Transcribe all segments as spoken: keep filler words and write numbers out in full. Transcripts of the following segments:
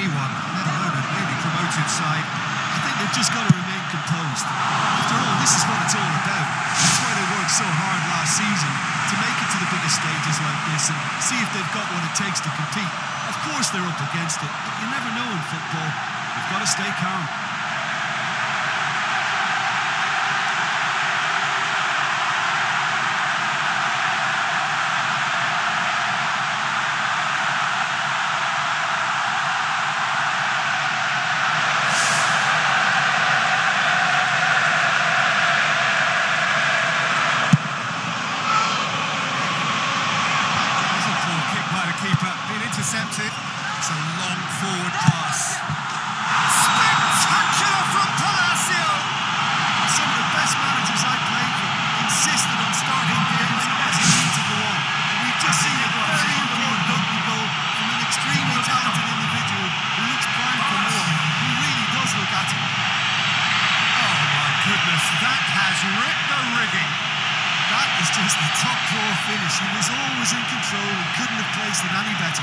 anyone, let alone a newly promoted side. I think they've just got to remain composed. After all, this is what it's all about. That's why they worked so hard last season, to make it to the biggest stages like this and see if they've got what it takes to compete. Of course they're up against it, but you never know in football. You've got to stay calm. It's a long forward pass. Spectacular from Palacio! Some of the best managers I've played for insisted on starting games as a team to go on. And we've just seen a very important open goal from an extremely talented individual who looks primed for more, who really does look at him. Oh my goodness, that has ripped the rigging. That is just the top drawer finish. He was always in control and couldn't have placed it any better.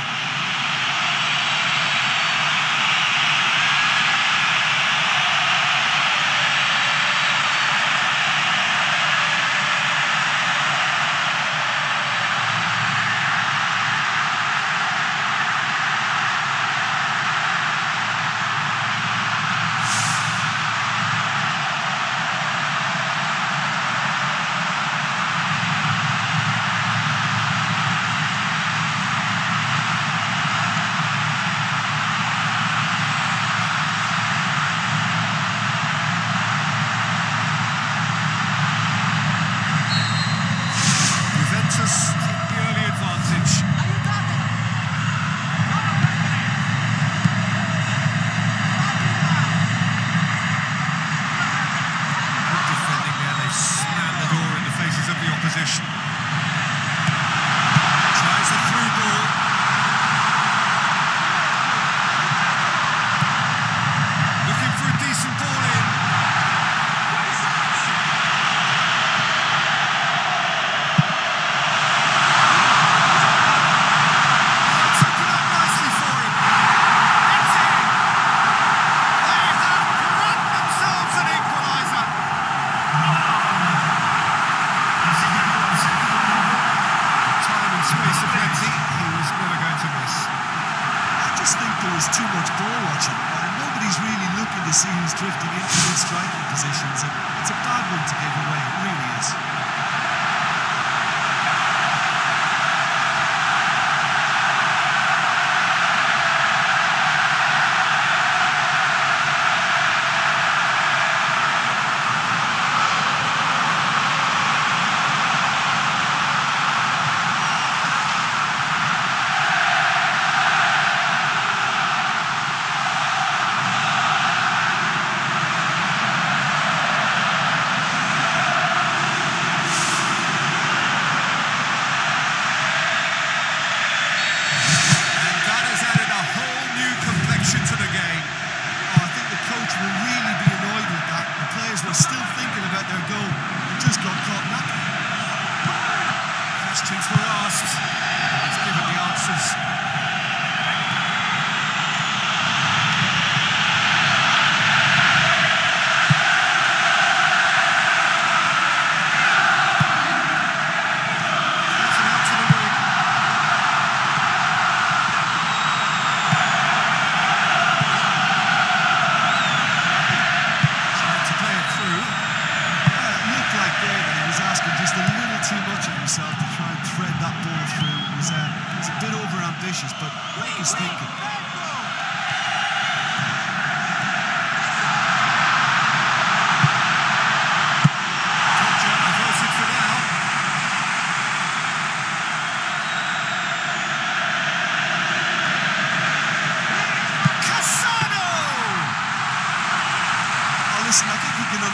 There's too much ball watching, and nobody's really looking to see who's drifting into good striking positions, and it's a bad one to give away, it really is.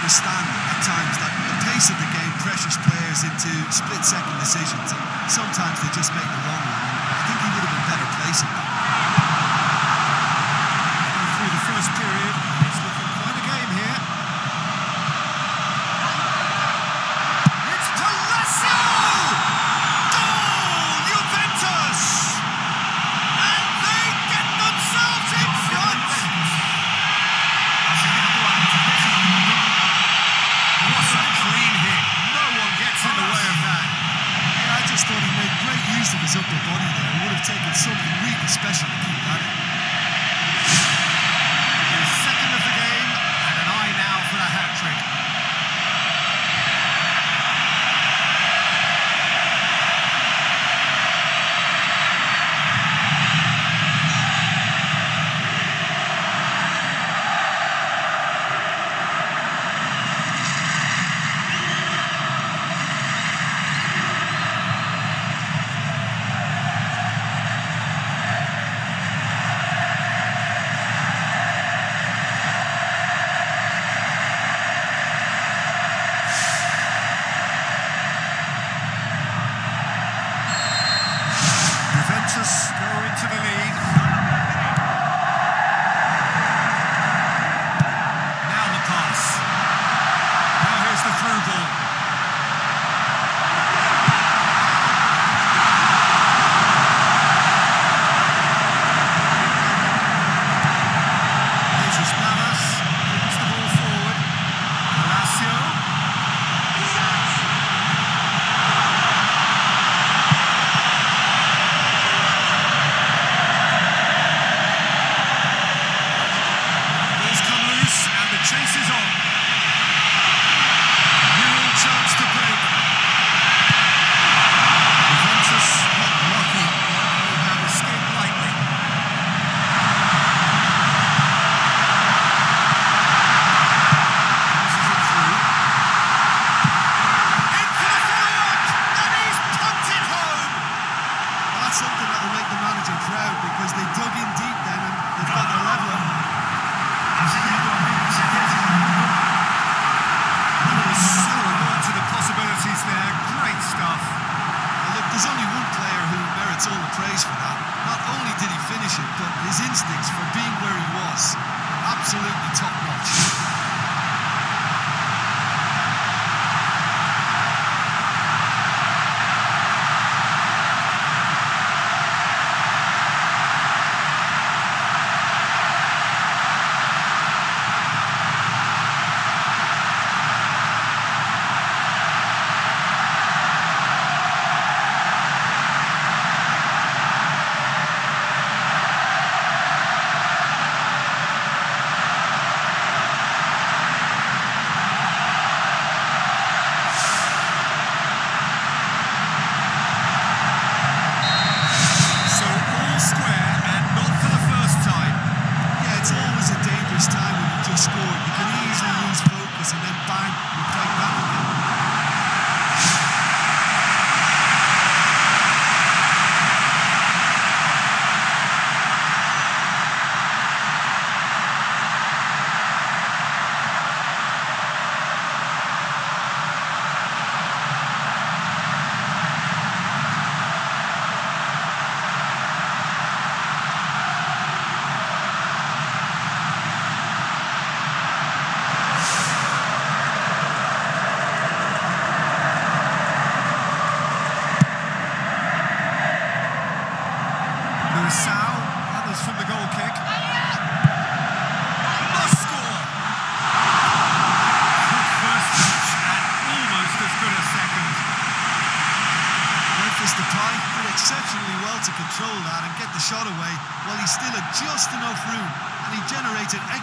Understand at times that the pace of the game pressures players into split-second decisions, and sometimes they just make the wrong one. I think he would have been better placing that. And through the first period, it's looking quite a game here. It's Palacio! Goal, Juventus! And they get themselves into They're taking something really special to keep that in. His second of the game, and an eye now for the hat-trick.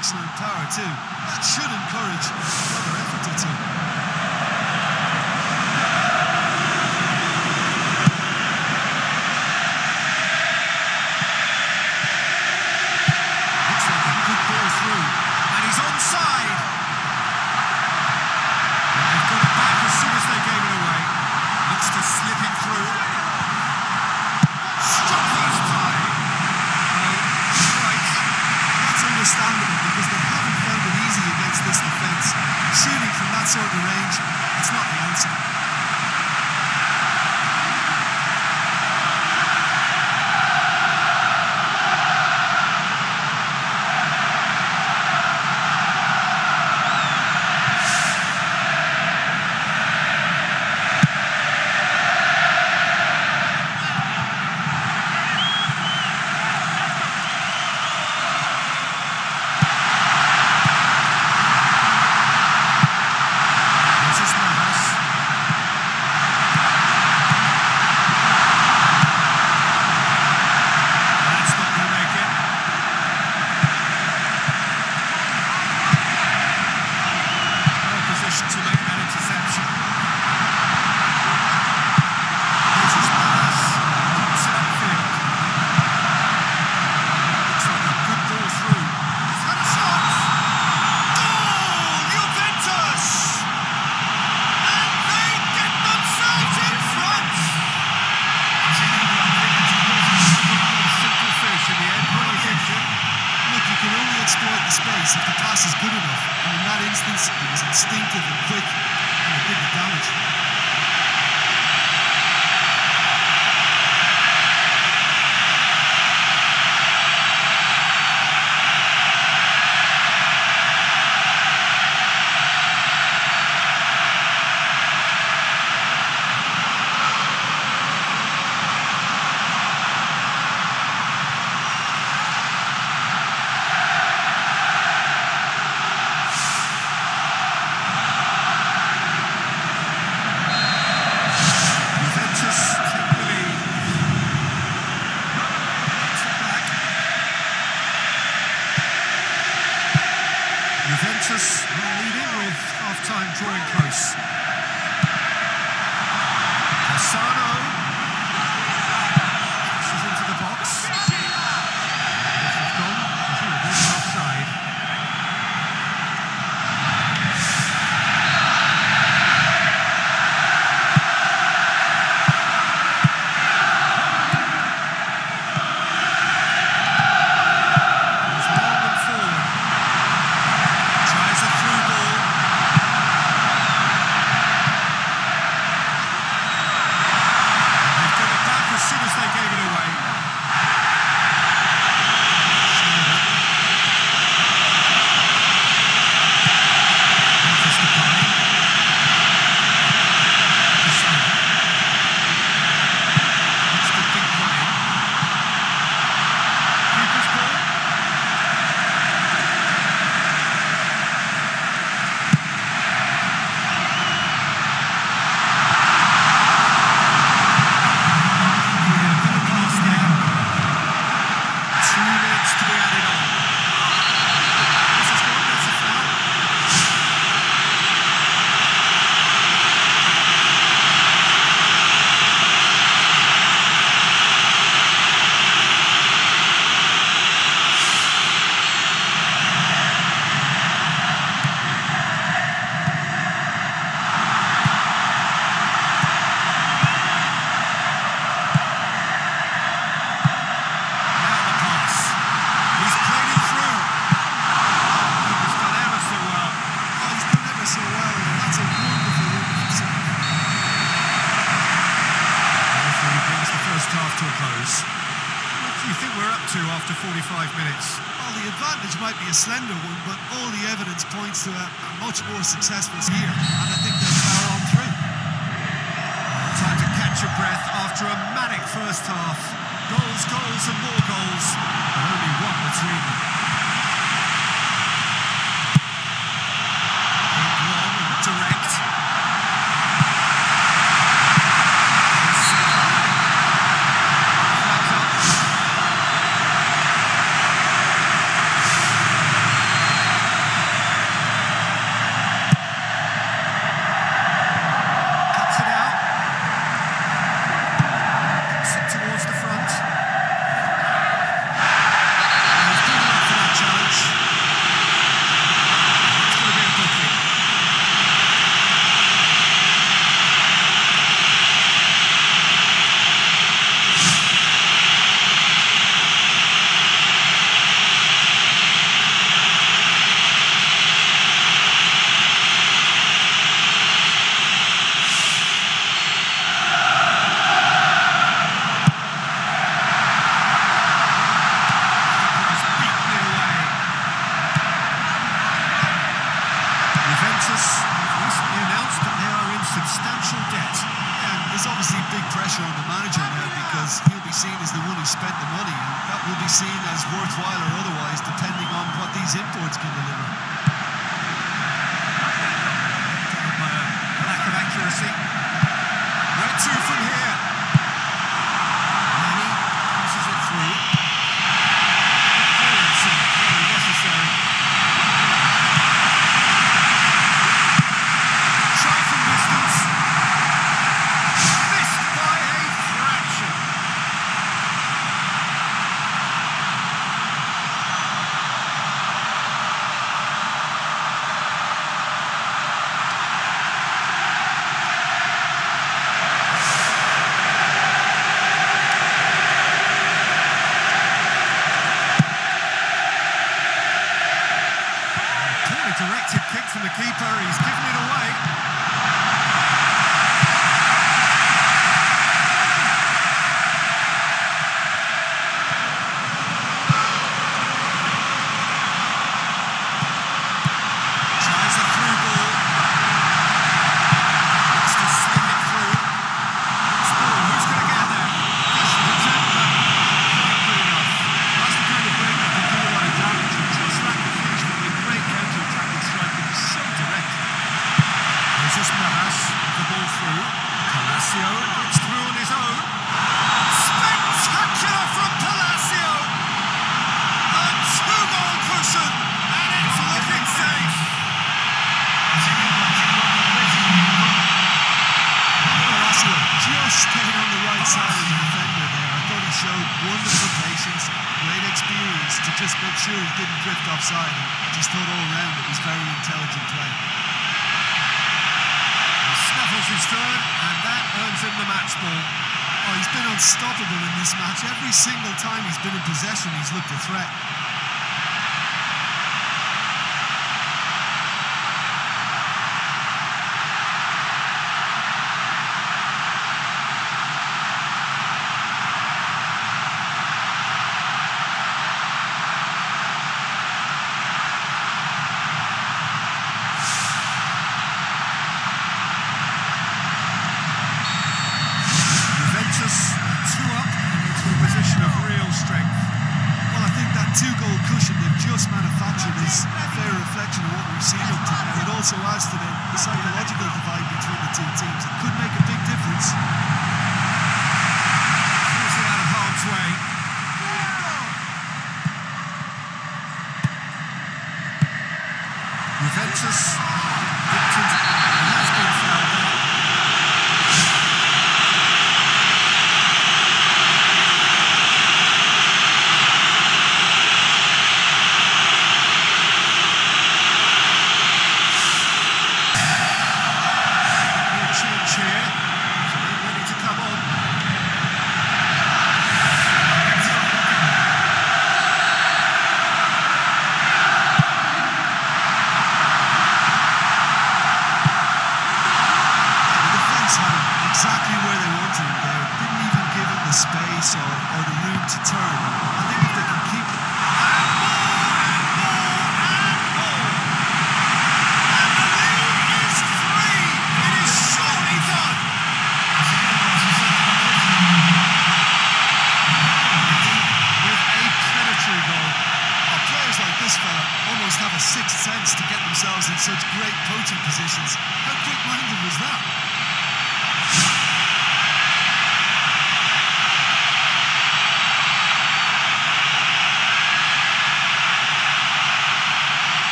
Excellent power too. That should encourage another effort or two. Looks like a good ball through, and he's onside. They've got it back as soon as they gave it away. Looks to slip it through. Shooting from that sort of range, it's not the answer. was instinctive and quick, and it did the damage. Juventus will lead in with half-time drawing close. Cassano passes into the box. This is gone. He will be offside. After forty-five minutes. Well, the advantage might be a slender one, but all the evidence points to a, a much more successful year, and I think they'll power on through. Time to catch your breath after a manic first half. Goals, goals and more goals, but only one between them. Long and direct. Seen as worthwhile or otherwise, depending on what these imports can deliver. By a lack of accuracy. Where to from here? Manny passes it through. Clearance is very necessary. Try from distance. Missed by a fraction. he's given it away. Tries a through ball. Has to sling it through. That's ball. Who's going to get there? Should have tackled that. Not good enough. That's the kind of break that can do a lot of damage. It's a slack defense, but with great counter-attacking strike, it was so direct. Jesus Navas, the ball through. Palacio gets through on his own. Spectacular from Palacio. A two-goal cushion, and it's looking safe. Palacio just staying on the right side of the defender there. I thought he showed wonderful patience, great experience to just make sure he didn't drift offside. I just thought all round it was very intelligent play. Snuffles his third, and that earns him the match ball. Oh, he's been unstoppable in this match. Every single time he's been in possession, he's looked a threat.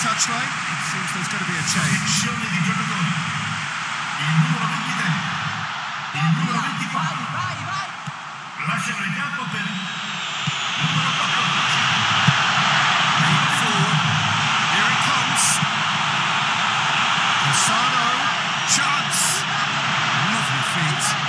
touchline. It seems there's going to be a change. Forward. Here it comes. Cassano. Chance. Lovely feet.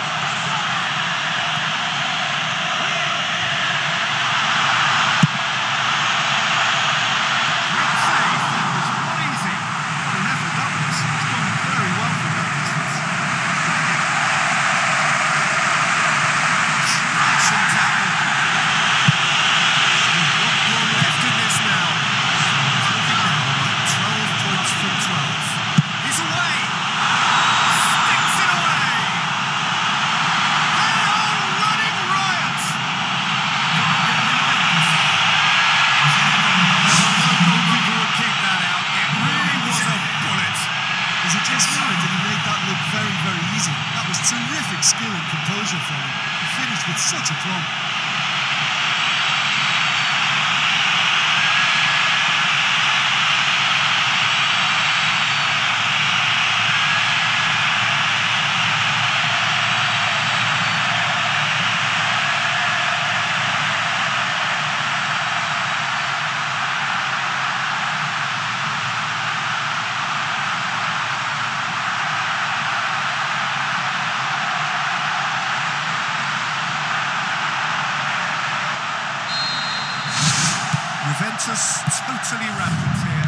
Terrific skill and composure from him. He finished with such a plumb. Juventus totally rampant here. Let's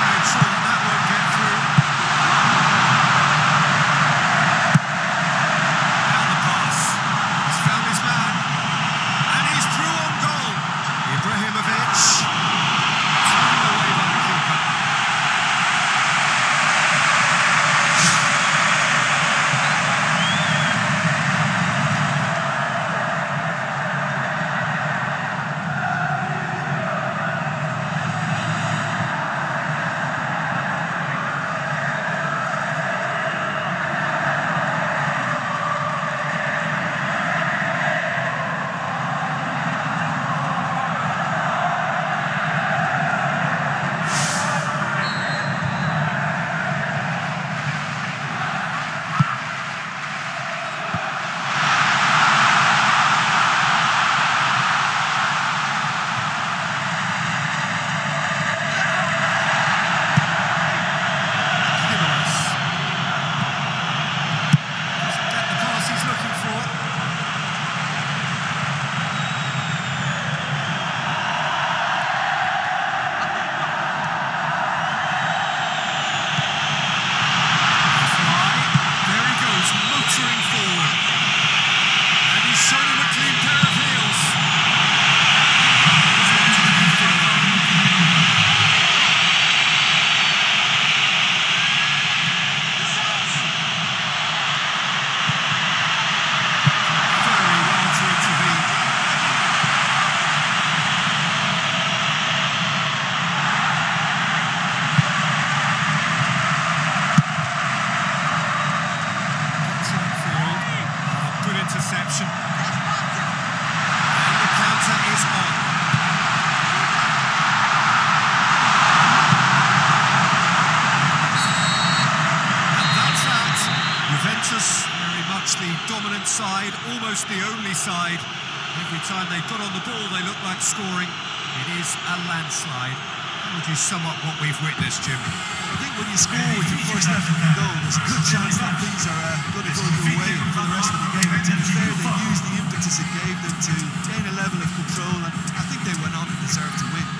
make sure that that won't get through. Now the pass. He's found his man. And he's through on goal. Ibrahimovic. Interception. And the counter is on. And that's that. Juventus, very much the dominant side, almost the only side. Every time they got on the ball, they looked like scoring. It is a landslide. How would you sum up what we've witnessed, Jim? I think when you score with your first African goal, there's a good chance that things are uh, going to go your way for the rest of the game. To be fair, they used the impetus it gave them to gain a level of control, and I think they went on and deserved to win.